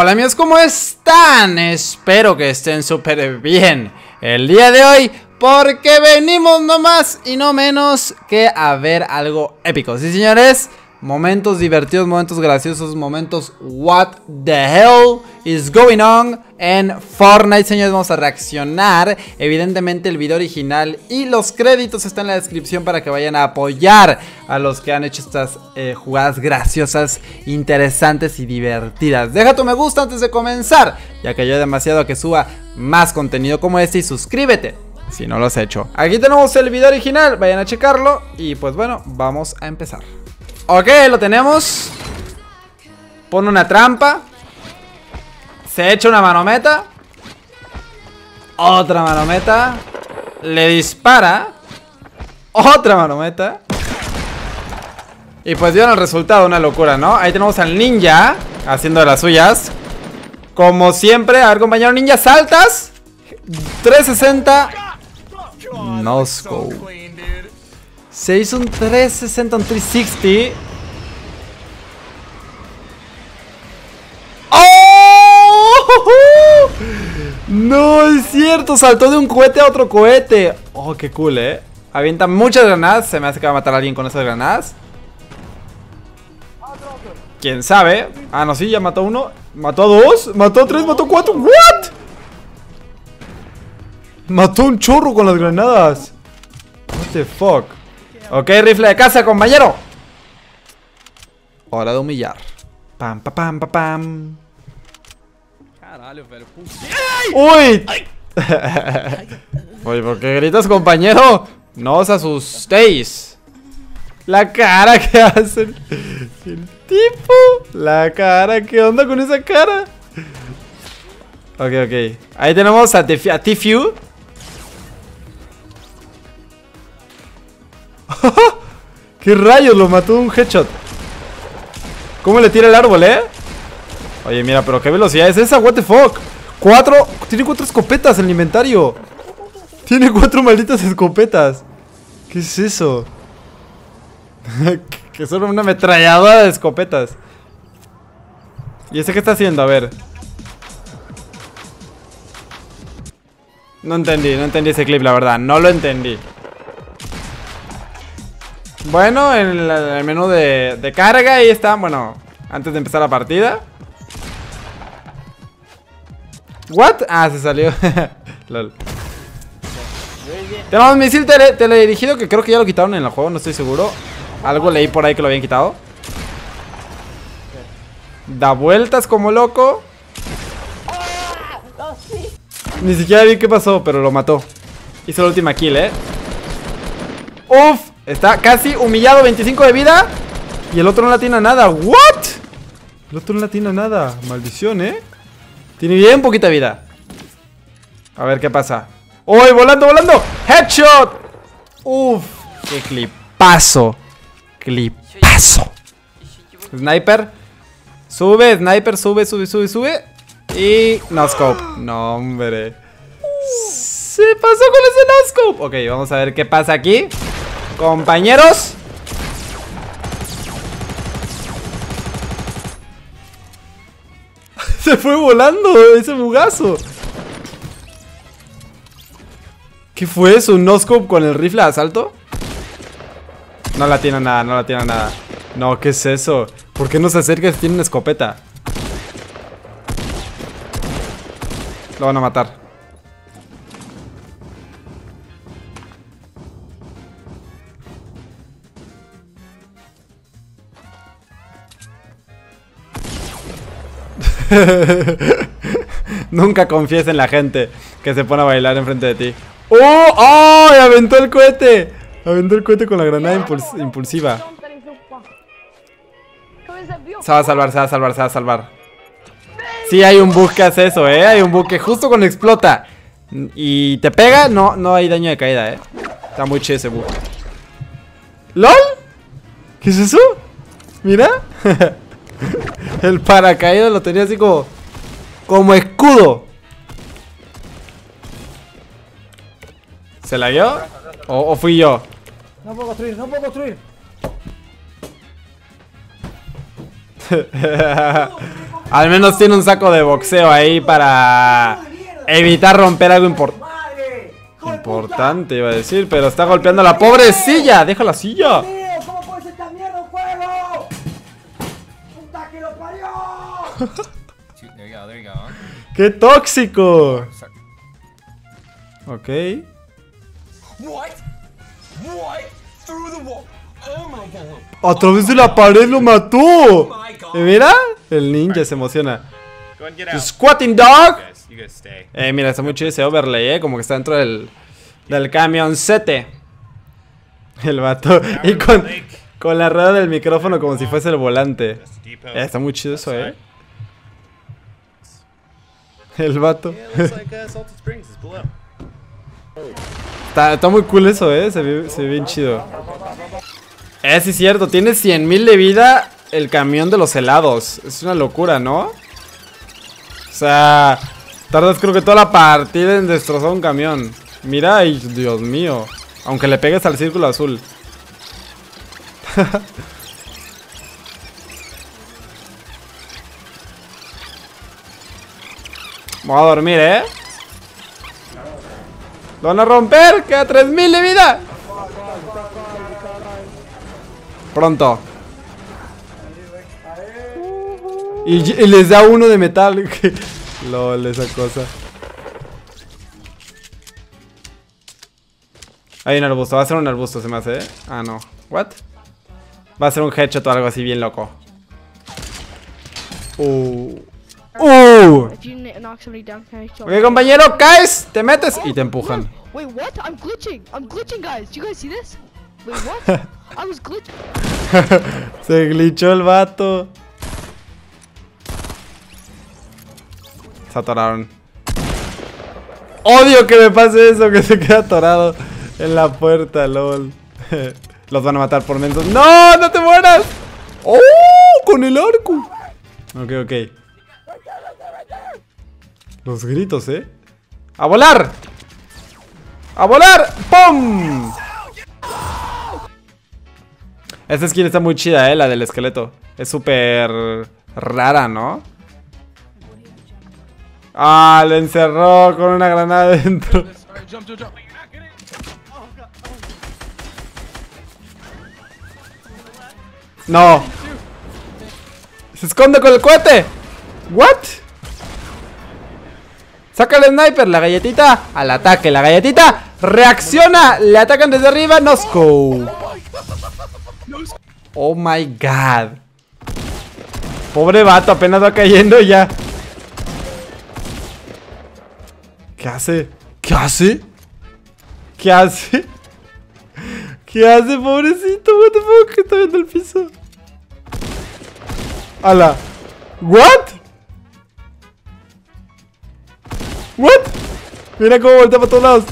Hola amigos, ¿cómo están? Espero que estén súper bien el día de hoy, porque venimos no más y no menos que a ver algo épico. Sí señores, momentos divertidos, momentos graciosos, momentos what the hell is going on en Fortnite. Señores, vamos a reaccionar. Evidentemente el video original y los créditos están en la descripción para que vayan a apoyar a los que han hecho estas jugadas graciosas, interesantes y divertidas. Deja tu me gusta antes de comenzar, ya que ayuda demasiado a que suba más contenido como este, y suscríbete si no lo has hecho. Aquí tenemos el video original, vayan a checarlo y pues bueno, vamos a empezar. Ok, lo tenemos. Pone una trampa. Se echa una manometa. Otra manometa. Le dispara. Otra manometa. Y pues dieron el resultado, una locura, ¿no? Ahí tenemos al ninja haciendo de las suyas, como siempre. A ver, compañero ninja, saltas. 360. No scope. Se hizo un 360, un 360. ¡Oh! No es cierto, saltó de un cohete a otro cohete. Oh, qué cool, avienta muchas granadas. Se me hace que va a matar a alguien con esas granadas. ¿Quién sabe? Ah, no, sí, ya mató a uno. Mató a dos, mató a tres, mató a cuatro. ¿What? Mató un chorro con las granadas. What the fuck. Ok, rifle de casa, compañero. Hora de humillar. Pam, pam, pam, pam, pam. Caralho, velho. ¡Uy! Oye, ¿por qué gritas, compañero? No os asustéis. La cara que hace el tipo. La cara, ¿qué onda con esa cara? Ok, ok. Ahí tenemos a Tfue. ¡Qué rayos! Lo mató de un headshot. ¿Cómo le tira el árbol, Oye, mira, pero qué velocidad es esa. What the fuck. Tiene cuatro escopetas en el inventario. Tiene cuatro malditas escopetas. ¿Qué es eso? Que son una ametralladora de escopetas. ¿Y ese qué está haciendo? A ver. No entendí ese clip, la verdad. No lo entendí. Bueno, en el menú de carga, ahí está, bueno, antes de empezar la partida. ¿What? Ah, se salió. Lol. Tenemos un misil teledirigido que creo que ya lo quitaron en el juego, no estoy seguro. Algo leí por ahí que lo habían quitado. Da vueltas como loco. Ni siquiera vi qué pasó, pero lo mató. Hizo la última kill, Uf. Está casi humillado, 25 de vida. Y el otro no la tiene a nada. ¿What? El otro no la tiene a nada. Maldición, Tiene bien poquita vida. A ver qué pasa. ¡Uy, volando, volando! ¡Headshot! ¡Uf! ¡Qué clipazo! ¡Clipazo! Sniper. Sube, sniper, sube. Y no scope. No, hombre. Se pasó con ese no scope. Ok, vamos a ver qué pasa aquí. Compañeros. Se fue volando ese bugazo. ¿Qué fue eso? ¿Un no-scope con el rifle de asalto? No la tiene nada, no la tiene nada. No, ¿qué es eso? ¿Por qué no se acerca si tiene una escopeta? Lo van a matar. Nunca confíes en la gente que se pone a bailar enfrente de ti. ¡Oh! ¡Oh! ¡Aventó el cohete! Aventó el cohete con la granada impulsiva. Se va a salvar, se va a salvar, se va a salvar. Sí, hay un bug que hace eso, Hay un bug que justo cuando explota y te pega, no hay daño de caída, Está muy chido ese bug. ¿LOL? ¿Qué es eso? Mira. El paracaídas lo tenía así como escudo. ¿Se la dio? ¿O fui yo? No puedo construir, no puedo construir. Al menos tiene un saco de boxeo ahí para evitar romper algo importante, iba a decir. Pero está golpeando a la pobre silla. Deja la silla. ¿Cómo puede ser tan mierda un juego? ¡Puta que lo parió! ¡Qué tóxico! Ok. A través de la pared lo mató. Mira, el ninja se emociona. Squatting dog. Mira, está muy chido ese overlay, como que está dentro del camioncete. El vato. Y con la rueda del micrófono como si fuese el volante. Está muy chido eso, El vato. Está muy cool eso, se ve bien chido. Sí, cierto, tiene 100,000 de vida el camión de los helados. Es una locura, ¿no? O sea, tardas creo que toda la partida en destrozar un camión. Mira, y Dios mío. Aunque le pegues al círculo azul. Vamos a dormir, Lo van a romper, queda 3,000 de vida. Pronto. Y les da uno de metal. Lol, esa cosa. Hay un arbusto, va a ser un arbusto, se me hace, Ah, no. ¿What? Va a ser un headshot o algo así bien loco. Ok, compañero, caes, te metes y te empujan. Wait, what? I'm glitching, guys. Do you guys see this? Wait, what? I was glitching. Se glitchó el vato. Se atoraron. Odio que me pase eso, que se queda atorado en la puerta, lol. Los van a matar por mensos. ¡No! ¡No te mueras! ¡Oh! Con el arco. Ok. Los gritos, ¡A volar! ¡A volar! ¡Pum! Esta skin está muy chida, la del esqueleto. Es súper rara, ¿no? Ah, lo encerró con una granada dentro. No. Se esconde con el cohete. ¿What? Saca el sniper, la galletita al ataque, la galletita reacciona, le atacan desde arriba, no scope. Oh my god. Pobre vato, apenas va cayendo ya. ¿Qué hace? ¿Qué hace? ¿Qué hace? ¿Qué hace, pobrecito? What the fuck, que está viendo el piso. ¡Hala! ¿What? ¿What? Mira cómo voltea para todos lados.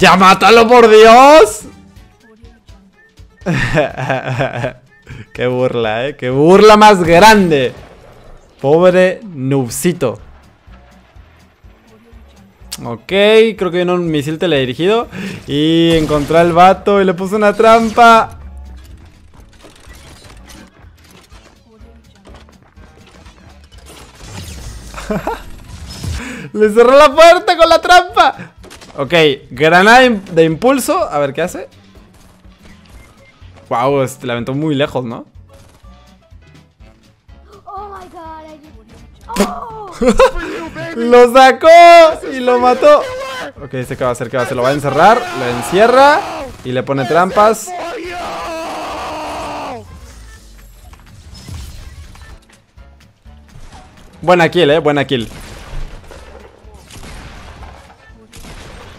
¡Ya mátalo, por Dios! ¡Qué burla, ¡Qué burla más grande! Pobre noobcito. Ok, creo que viene un misil teledirigido. Y encontré al vato y le puso una trampa. Le cerró la puerta con la trampa. Ok, granada de impulso. A ver qué hace. Wow, la aventó muy lejos, ¿no? Lo sacó y lo mató. Ok, este que va a hacer, se lo va a encerrar. Lo encierra y le pone trampas. Buena kill, buena kill.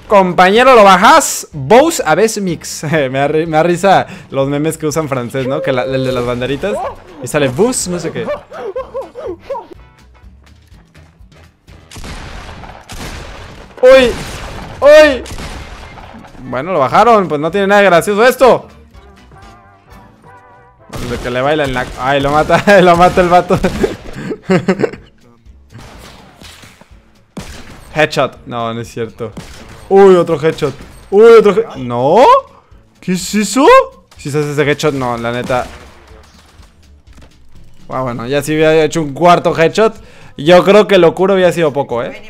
Compañero, lo bajas. Vos a veces mix. Me da risa los memes que usan francés, ¿no? Que el de las banderitas. Y sale bus, no sé qué. ¡Uy! ¡Uy! Bueno, lo bajaron. Pues no tiene nada de gracioso esto. De que le bailan la... ¡Ay, lo mata! Lo mata el vato. Headshot. No, no es cierto. Uy, otro headshot. Uy, otro headshot. ¿No? ¿Qué es eso? Si se hace ese headshot, no, la neta. Ah, bueno, ya si hubiera hecho un cuarto headshot, yo creo que lo curo hubiera sido poco, ¿eh?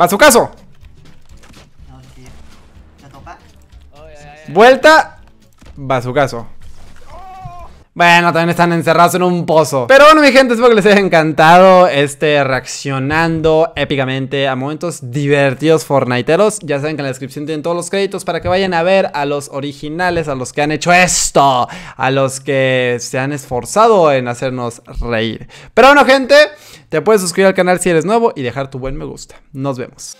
¡Va su caso! Vuelta, va su caso. Bueno, también están encerrados en un pozo. Pero bueno, mi gente, espero que les haya encantado reaccionando épicamente a momentos divertidos fortniteros. Ya saben que en la descripción tienen todos los créditos para que vayan a ver a los originales, a los que han hecho esto, a los que se han esforzado en hacernos reír. Pero bueno, gente, te puedes suscribir al canal si eres nuevo y dejar tu buen me gusta. Nos vemos.